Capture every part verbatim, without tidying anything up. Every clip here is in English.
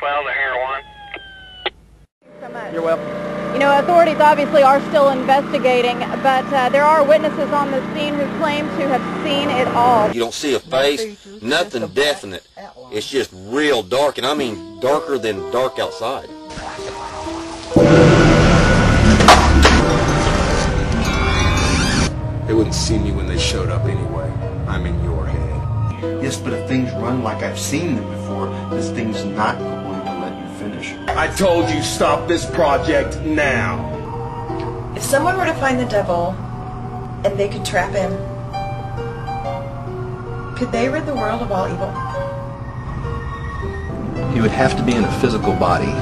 twelve, they're here at one. Thanks so much. You're welcome. You know, authorities obviously are still investigating, but uh, there are witnesses on the scene who claim to have seen it all. You don't see a face, nothing definite. It's just real dark, and I mean darker than dark outside. They wouldn't see me when they showed up anyway. I'm in your head. Yes, but if things run like I've seen them before, this thing's not going to let you finish. I told you, stop this project now. If someone were to find the devil and they could trap him, could they rid the world of all evil? He would have to be in a physical body,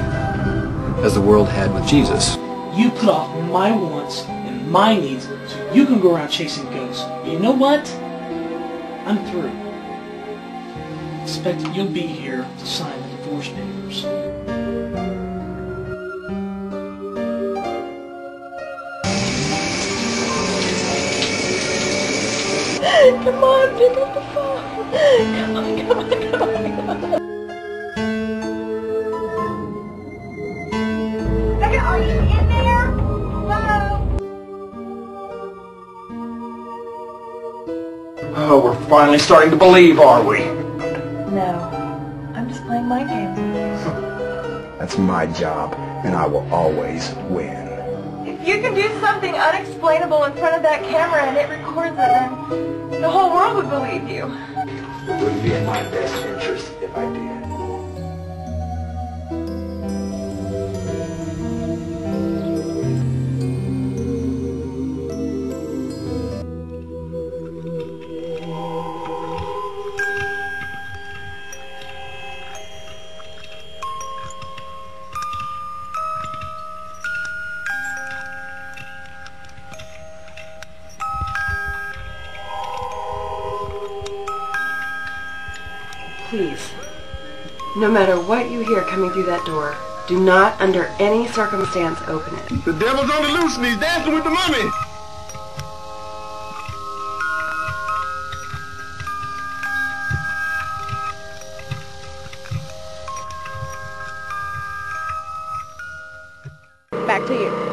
as the world had with Jesus. You put off my wants and my needs, so you can go around chasing ghosts. You know what? I'm through. I expect you'll be here to sign the divorce papers. Come on, pick up the phone. Come on, come on, come on, come on. Rebecca, are you in there? Hello? Oh, we're finally starting to believe, are we? No. I'm just playing my game. That's my job, and I will always win. If you can do something unexplainable in front of that camera and it records it, then the whole world would believe you. It wouldn't be in my best interest if I did. Please, no matter what you hear coming through that door, do not under any circumstance open it. The devil's on the loose and he's dancing with the mummy. Back to you.